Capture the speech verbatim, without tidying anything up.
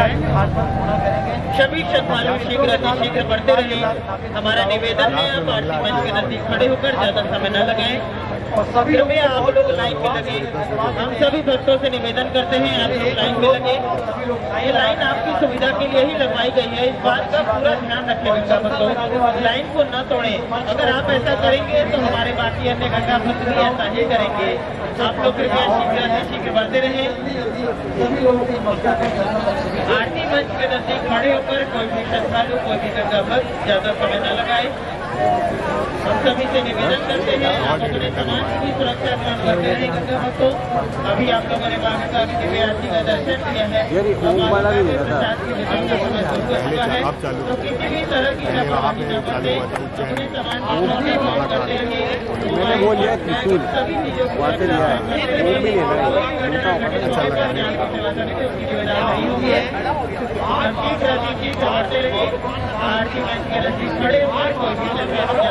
सभी श्रद्धालु शीघ्र अति शीघ्र बढ़ते रहे। हमारा निवेदन है आप आरती मंच के नजदीक खड़े होकर ज्यादा समय न लगाएं। सभी लोग आप लोग लाइन में लगे। हम सभी भक्तों से निवेदन करते हैं आप लोग लाइन में लगे। ये लाइन आपकी सुविधा के लिए ही लगवाई गई है। इस बात का पूरा ध्यान रखें गंगा भक्तों, लाइन को न तोड़ें। अगर आप ऐसा करेंगे तो हमारे बाकी अन्य गंगा भक्त भी ऐसा ही करेंगे। आप लोग कृपया शीघ्र अति शीघ्र बढ़ते रहे। आरती मंच के नजदीक खड़े होकर कोई भी श्रद्धालु कोई भी गंगा भक्त ज्यादा समय न लगाए। हम सभी से निवेदन करते हैं आप अपने समाज की सुरक्षा ग्रहण करते हैं गंगा भक्तों। अभी आप लोगों ने बाबा का दिव्य आरती का दर्शन किया है। प्रसाद की वितरण का समय शुरू हो चुका है, तो किसी भी तरह की लापरवाही न करते, अपने समाज की सुरक्षा ग्रहण करते रहिए। बातें नहीं है, वो भी नहीं है, उनका अच्छा लगा नहीं है। आरती का जी की करते रहिए। आरती मंच के नजदीक खड़े होकर कोई भी चल रहा है।